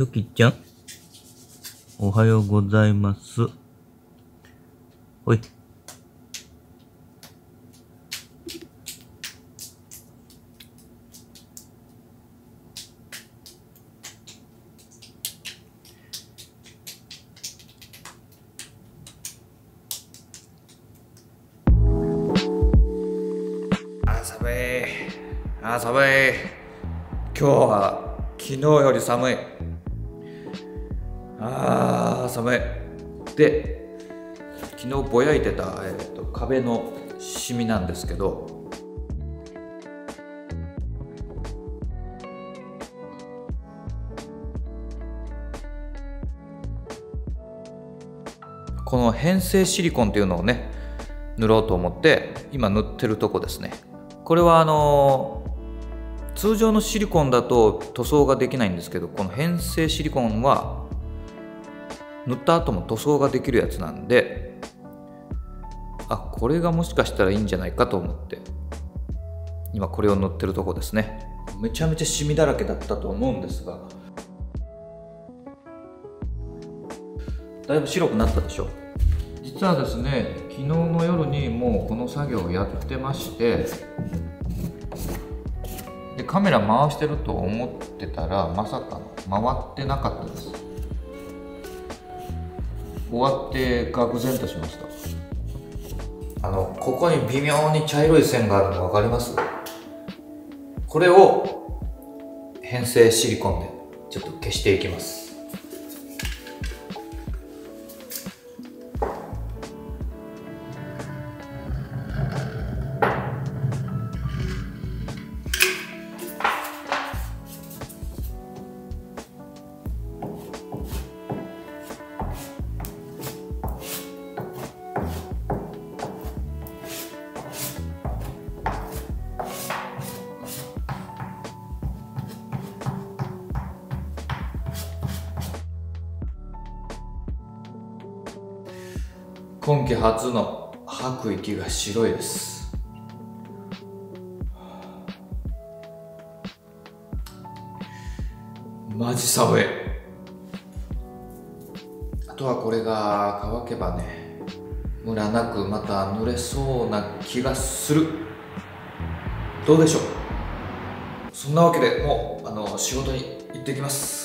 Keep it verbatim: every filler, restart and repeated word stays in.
よきちゃん、おはようございます。ほい。寒い、あー寒い。今日は昨日より寒い。あー寒い。で、昨日ぼやいてた、えー、と壁のシミなんですけど、この変性シリコンっていうのをね塗ろうと思って今塗ってるとこですね。これはあの通常のシリコンだと塗装ができないんですけど、この変性シリコンは塗った後も塗装ができるやつなんで、あ、これがもしかしたらいいんじゃないかと思って今これを塗ってるとこですね。めちゃめちゃシミだらけだったと思うんですが、だいぶ白くなったでしょ。実はですね、昨日の夜にもうこの作業をやってまして、でカメラ回してると思ってたらまさかの回ってなかったです。終わって愕然としました。あのここに微妙に茶色い線があるの分かります？これを変性シリコンでちょっと消していきます。今季初の吐く息が白いです。マジ寒い。あとはこれが乾けばね、ムラなくまた濡れそうな気がする。どうでしょう。そんなわけでもうあの仕事に行ってきます。